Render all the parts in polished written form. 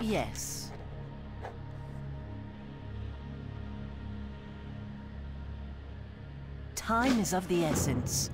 Yes. Time is of the essence.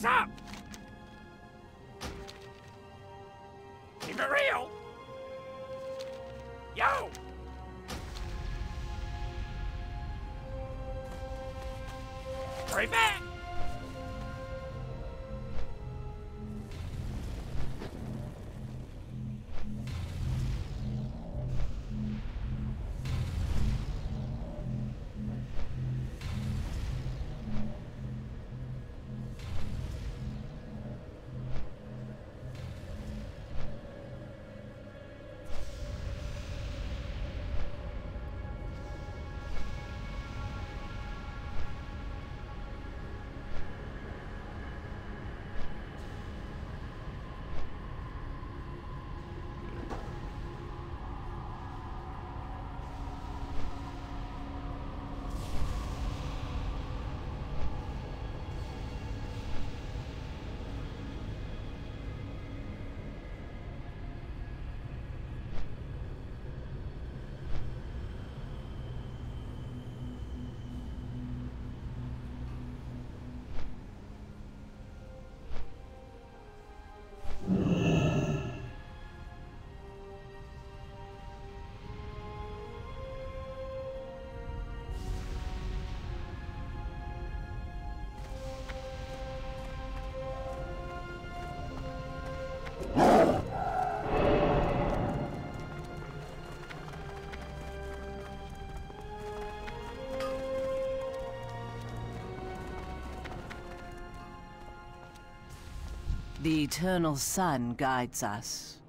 pasa? Keep it real. Yo. Hurry back. The eternal sun guides us.